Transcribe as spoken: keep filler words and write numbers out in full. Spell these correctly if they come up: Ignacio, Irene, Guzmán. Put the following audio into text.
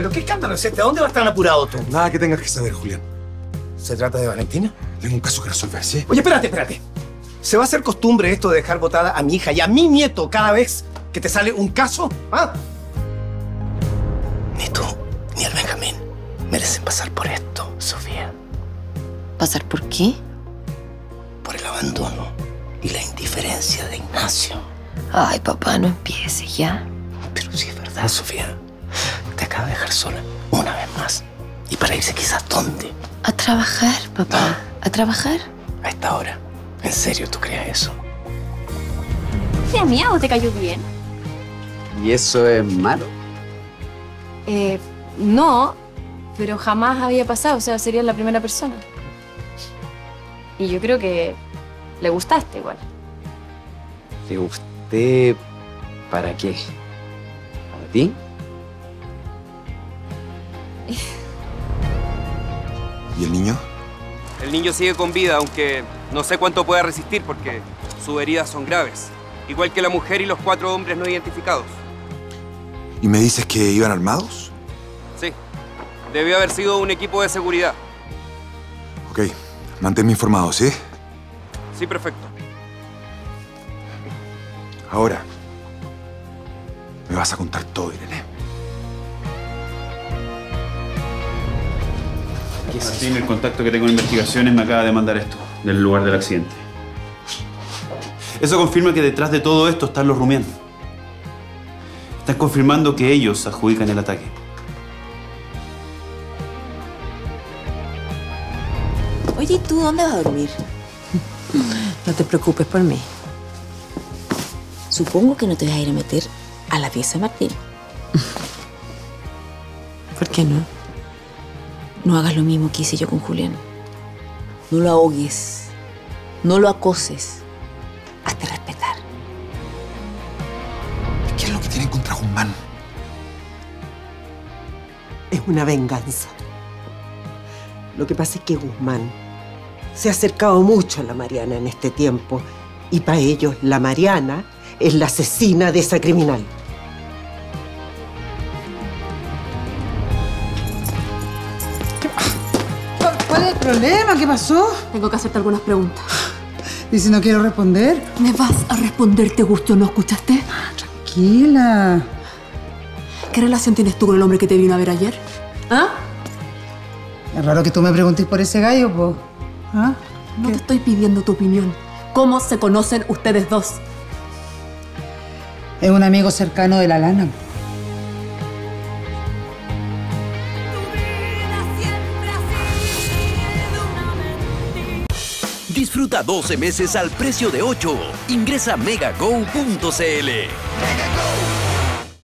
¿Pero qué escándalo es este? ¿A dónde vas tan apurado tú? Nada que tengas que saber, Julián. ¿Se trata de Valentina? Tengo un caso que resolver, ¿sí? Oye, espérate, espérate. ¿Se va a hacer costumbre esto de dejar botada a mi hija y a mi nieto cada vez que te sale un caso? ¿Ah? Ni tú ni el Benjamín merecen pasar por esto, Sofía. ¿Pasar por qué? Por el abandono y la indiferencia de Ignacio. Ay, papá, no empieces ya. Pero sí es verdad, Sofía. Te acaba de dejar sola una vez más. Y para irse quizás ¿dónde? A trabajar, papá. ¿Ah? ¿A trabajar? A esta hora. ¿En serio tú crees eso? ¿Qué miedo? ¿Te cayó bien? ¿Y eso es malo? Eh, no, pero jamás había pasado. O sea, sería la primera persona. Y yo creo que le gustaste igual. ¿Te gusté para qué? ¿Para ti? ¿Y el niño? El niño sigue con vida, aunque no sé cuánto pueda resistir porque sus heridas son graves. Igual que la mujer y los cuatro hombres no identificados. ¿Y me dices que iban armados? Sí. Debió haber sido un equipo de seguridad. Ok. Manténme informado, ¿sí? Sí, perfecto. Ahora, me vas a contar todo, Irene. Martín, el contacto que tengo en investigaciones me acaba de mandar esto, del lugar del accidente. Eso confirma que detrás de todo esto están los rumianos. Están confirmando que ellos adjudican el ataque. Oye, ¿y tú dónde vas a dormir? No te preocupes por mí. Supongo que no te vas a ir a meter a la pieza, Martín. ¿Por qué no? No hagas lo mismo que hice yo con Julián. No lo ahogues. No lo acoses. Hazte respetar. ¿Qué es lo que tienen contra Guzmán? Es una venganza. Lo que pasa es que Guzmán se ha acercado mucho a la Mariana en este tiempo. Y para ellos, la Mariana es la asesina de esa criminal. ¿Cuál es el problema? ¿Qué pasó? Tengo que hacerte algunas preguntas. ¿Y si no quiero responder? ¿Me vas a responder, te guste o no? ¿Escuchaste? Tranquila. ¿Qué relación tienes tú con el hombre que te vino a ver ayer? ¿Ah? Es raro que tú me preguntes por ese gallo, po. ¿Ah? No te estoy pidiendo tu opinión. ¿Cómo se conocen ustedes dos? Es un amigo cercano de la Lana. Disfruta doce meses al precio de ocho. Ingresa megago punto cl.